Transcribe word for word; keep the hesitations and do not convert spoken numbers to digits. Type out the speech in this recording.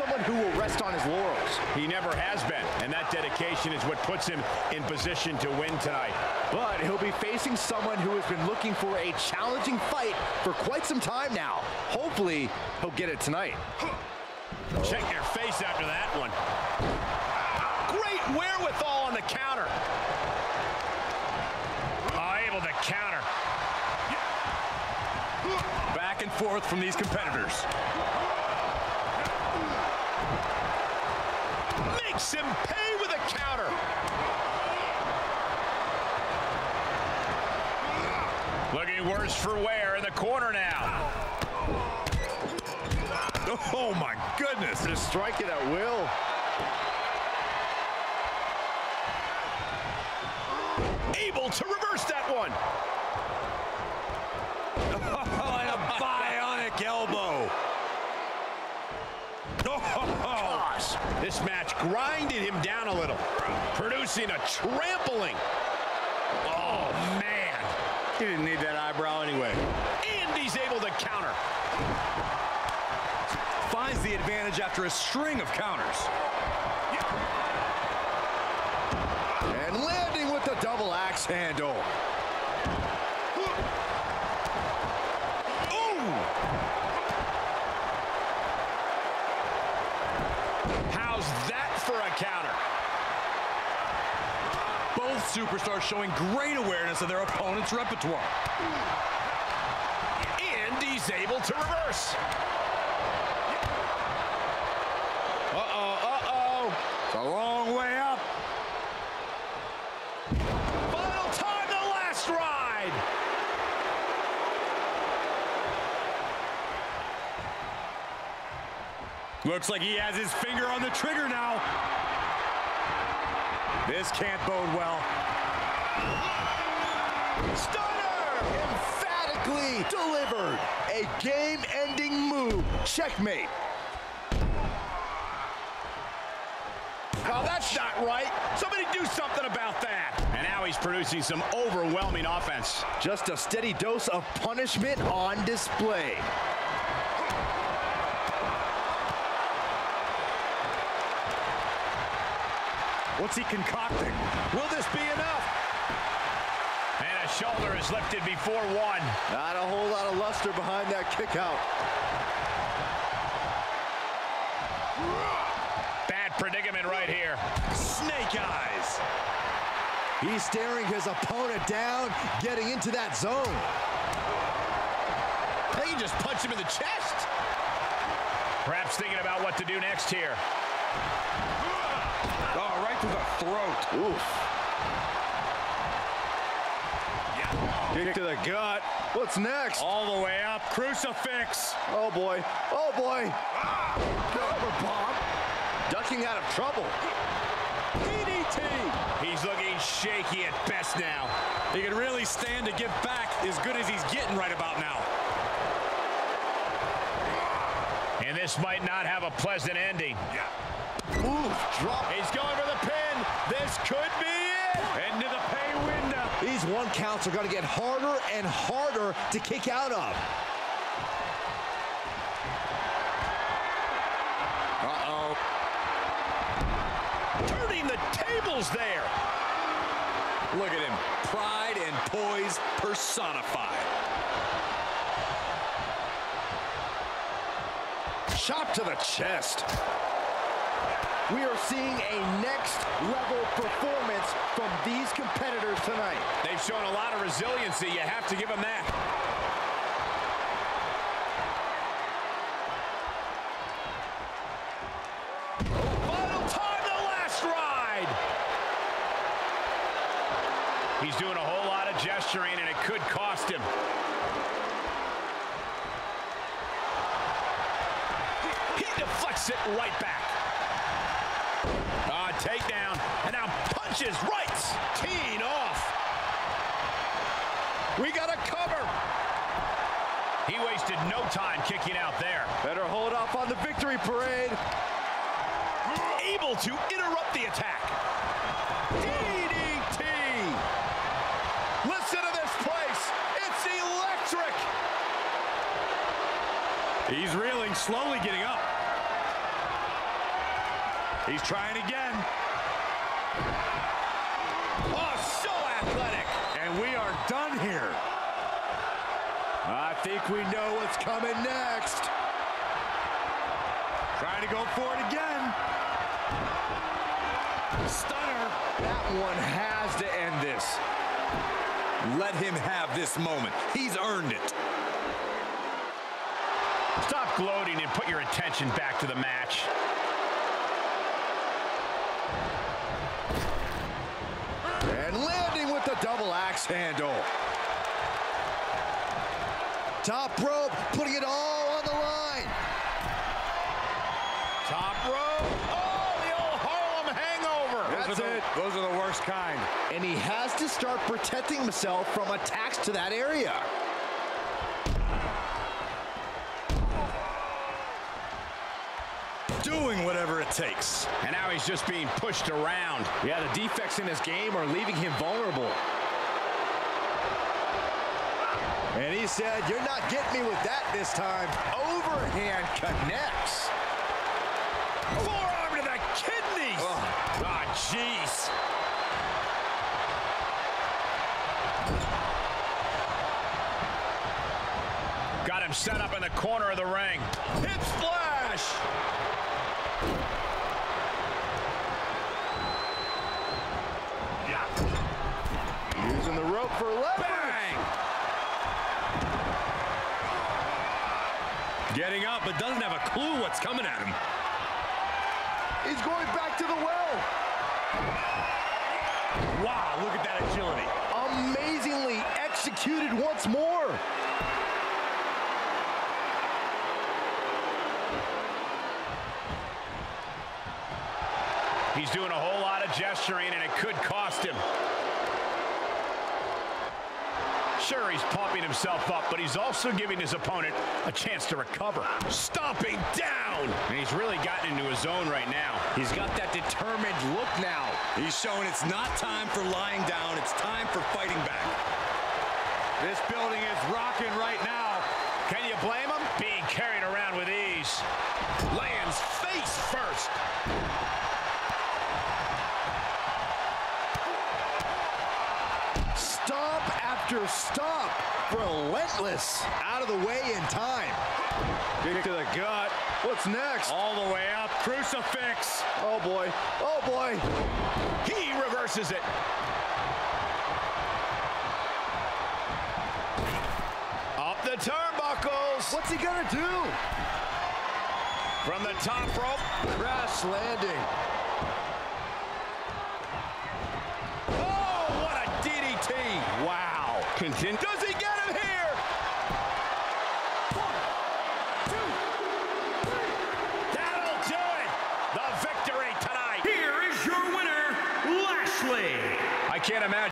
someone who will rest on his laurels. He never has been, and that dedication is what puts him in position to win tonight. But he'll be facing someone who has been looking for a challenging fight for quite some time now. Hopefully, he'll get it tonight. Check their face after that one. Great wherewithal on the counter. Oh, able to counter. Back and forth from these competitors. Makes him pay with a counter. Looking worse for wear in the corner now. Oh, my goodness. Just strike it at will. Able to reverse that one. Oh, and a bionic elbow. Oh, gosh. This match grinded him down a little, producing a trampling. Oh, man. He didn't need that eyebrow anyway. And he's able to counter. Finds the advantage after a string of counters. Yeah. And landing with the double axe handle. Ooh! How's that for a counter? Both superstars showing great awareness of their opponent's repertoire. And he's able to reverse. Uh-oh, uh-oh. It's a long way up. Final time, the last ride. Looks like he has his finger on the trigger now. This can't bode well. Stunner! Emphatically delivered. A game-ending move. Checkmate. Oh, that's not right. Somebody do something about that. And now he's producing some overwhelming offense. Just a steady dose of punishment on display. What's he concocting? Will this be enough? And a shoulder is lifted before one. Not a whole lot of luster behind that kick out. Predicament right here. Snake eyes. He's staring his opponent down, getting into that zone. Hey, he just punched him in the chest. Perhaps thinking about what to do next here. Oh, right to the throat. Oof. Yeah. Kick to the gut. What's next? All the way up. Crucifix. Oh, boy. Oh, boy. Ah. Powerbomb. Ducking out of trouble. D D T. He's looking shaky at best now. He can really stand to give back as good as he's getting right about now. And this might not have a pleasant ending. Yeah. Ooh, drop. He's going for the pin. This could be it. Into the pay window. These one counts are going to get harder and harder to kick out of. Uh-oh. Turning the tables there. Look at him. Pride and poise personified. Shot to the chest. We are seeing a next-level performance from these competitors tonight. They've shown a lot of resiliency. You have to give them that. He's doing a whole lot of gesturing, and it could cost him. He deflects it right back. Ah, takedown, and now punches right. Teeing off. We got a cover. He wasted no time kicking out there. Better hold off on the victory parade. Able to interrupt the attack. D D T. Listen to this place. It's electric. He's reeling, slowly getting up. He's trying again. Oh, so athletic. And we are done here. I think we know what's coming next. Trying to go for it again. Stunner. That one has to end this. Let him have this moment. He's earned it. Stop gloating and put your attention back to the match. And landing with the double axe handle. Top rope, putting it all on the line. Top rope. Oh, the old Harlem hangover. That's those it. The, those are the worst kind. And he has to start protecting himself from attacks to that area. Doing whatever it takes. And now he's just being pushed around. Yeah, the defects in his game are leaving him vulnerable. And he said, you're not getting me with that this time. Overhand connects. Forearm to the kidneys. Oh, ah, jeez. Got him set up in the corner of the ring. Hip splash. Using the rope for leverage. Bang! Getting up, but doesn't have a clue what's coming at him. He's going back to the well. Wow, look at that agility. Amazingly executed once more. He's doing a whole lot of gesturing, and it could cost him. Sure, he's pumping himself up, but he's also giving his opponent a chance to recover. Stomping down! And he's really gotten into his zone right now. He's got that determined look now. He's showing it's not time for lying down. It's time for fighting back. This building is rocking right now. Can you blame him? Being carried around with ease. Lands face first. Stomp after stomp. Relentless. Out of the way in time. Kick to the gut. What's next? All the way up. Crucifix. Oh, boy. Oh, boy. He reverses it. Up the turnbuckles. What's he going to do? From the top rope. Crash landing. Wow. Continue. Does he get him here? One, two, three. That'll do it. The victory tonight. Here is your winner, Lashley. I can't imagine.